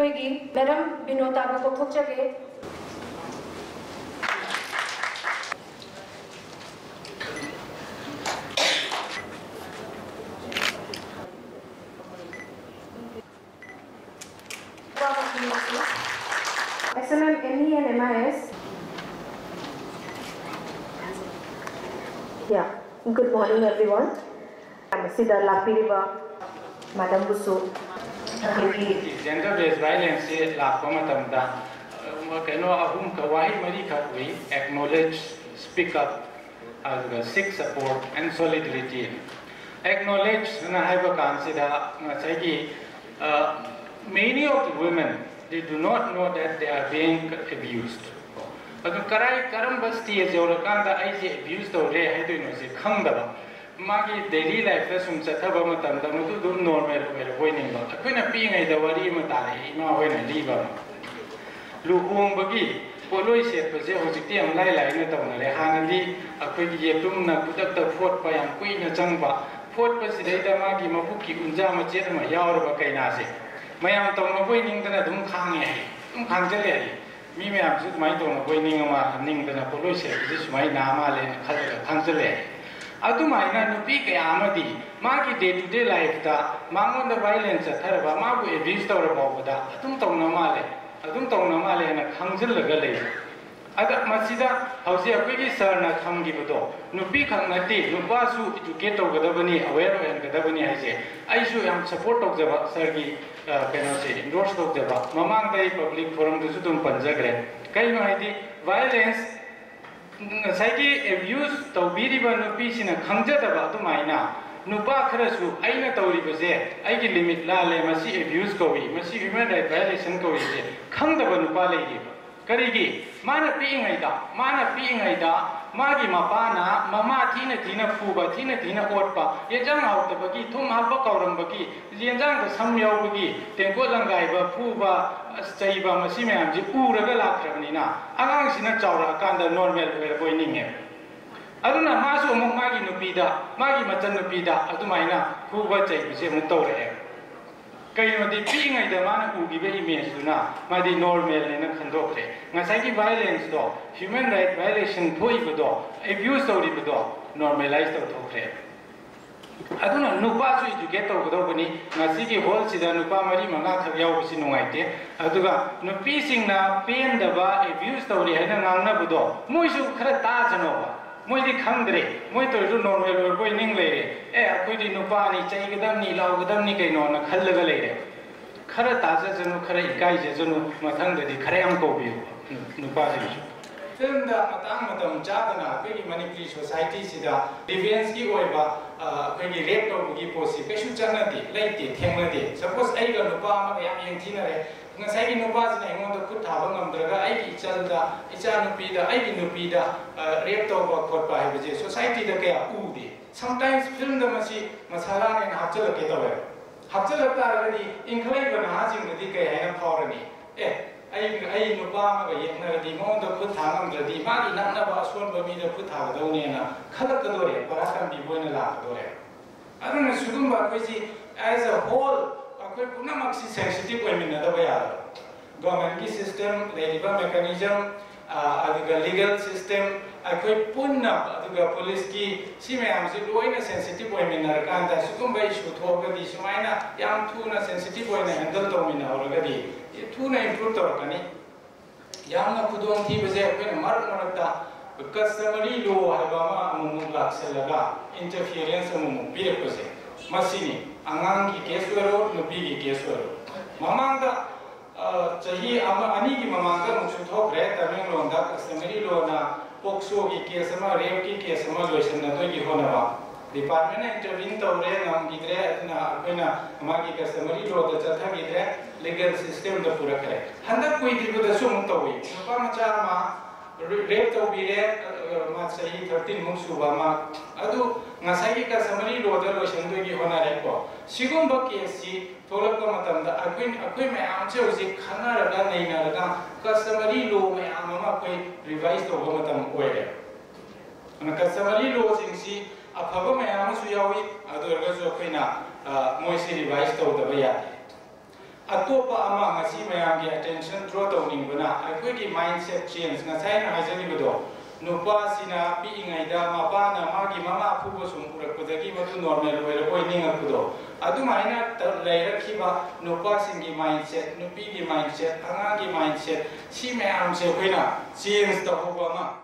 होगी मैडम विनोद आगे को खूब जगह SMM, ME and MIS. Yeah, good morning everyone. I'm Siddharth Lapiriva, Madam Busu. Gender-based violence is la komatanda. Keno ahum kawahi marika we acknowledge, speak up, seek support and solidarity. Acknowledge na hai ba kansida ngasagi. Many of the women, they do not know that they are being abused. But karai karam basti is your kanda aise abused or re hai to no se khangda. Magi daily life sum sathaba matam da mudu dum normal mere hoining ba. Akuna pi ngai da wari matare ima hoina liba. Lu hung bagi poloi se pase hojiti am lai lai na tawna le hanali akoi ye tum na kutak ta phot pa yam kui na changba. Phot pa sidai da magi mapuki unja ma chet ma yaor ba kaina se. Mayam tong boy ning dana dum khang ye dum khang jale mi mayam sut mai tong boy ning ma ning dana poloi se jis mai nama le khang khang jale adu mai na nu pi kya amadi ma ki day to day life ta mangon da violence thar ba ma bu abuse tor ba boda adum tong na ma le na khang jale ga le ada masida hausi akui ki sar na khang gi bodo nu pi khang na ti nu ba su educate tor ga bani aware and ga bani hai je ai su am support tor ga sar gi endorse of the Mamang Bay Public Forum to Sudum Panjagre. Kaimahidi, violence, Saki abuse, Taubiriba Nupis in a Kanjataba to Maina, Nuba Krasu, Aina Tauribaze, Aiki limit Lale, Masi abuse Kowi, Masi human rights violation Kowi, Kandaba Nupali, Karigi, Mana Ping Aida, Magi Mapana, Mama Tina Fuba, Tina Orpa, Yajang out the Bagi, Tum Halbakaram Bagi, Yanjang Samyo Bagi, Tenkozangaiba, Fuba, Staiba, Masimam, Jipu Revela Kravina, Alang Sinachaura, Kanda normal were going here. Aduna Maso Magi Nupida, Magi Matanupida, Adumaina, Fuba Taymutore. Kayo de being a man who give image to now, Madi normal and a conductor. Nasaki violence door, human rights violation, Poibudo, abuse of the door, normalized of the I don't know, Nupasu to get over the company, Nasiki holds it and Nupamari Manaka Yausinoite, Aduga, Nupising now, pain the bar, abuse of the Hanana Budo, Moisu Kratazanova. Moiti khangdre moi to ru non we koi ning le e akoi di nupa ni chai gadam ni law gadam ni kai non khallaga le khara ta ja janu khara ikai ja janu mathang de khara am ko bi nupa ji film da matang matam cha dana koi manipuri society sida defense ki oi ba koi ni rape to gi posi pesu chanati laiti themati suppose ai ga nupa ma yam yeng thina re nga sai gi nupa ji na ngon to khut thaba ngamdraga ai ki chalda icha nupi da ai gi nupi da rape to ba khot pa hai je society da kya u de sometimes film da masi masala ne hapchal ke to ba hapchal ta ra ni inklai ba na jing da di kai hai na phor ni eh ai nupa ma ga yeng na di ngon to khut thaba ngamdradi ma gi nam na ba son ba mi da khut thaba do ne na khalak do re parasam bi bo ne la do re arun sudum ba ko ji as a whole sensitive women at the way. Government system, labor mechanism, the legal system, I could put up the police key. She may have a sensitive women are kind of Sukumba issue to over the Shumina, young tuna sensitive women and the domina already. Tuna improved organic. Young Pudon T was a mark because somebody do have a mumla celaga interference among people. Masini. Angang ki keswaro, nupi ki keswaro. Mamanga, chahi ani ki mamanga muchutho kre tameng londa customary law na pokso ki kesama rape ki kesama loisan na to ki hona ba. Department na intervene tawre nam gidre na apena magi customary law da chatha gidre legal system da pura kare. Handa koi dibo da sum tawi. Nupa macha ma rape tawbi re ma chahi 13 mung suba ma adu. Nasaki Casamari Roder was into Honareko. Sigumba KSC, Tolakamatanda, Aquim, Amcho, Kanada, Nainada, Casamari Lo, my Amamaque, revised the Homatam Oil. And Casamari Lo in sea, a Pabama Amasuyawi, Adorgazo Pena, Moise revised of the Bayati. attention draw mindset change mindset mindset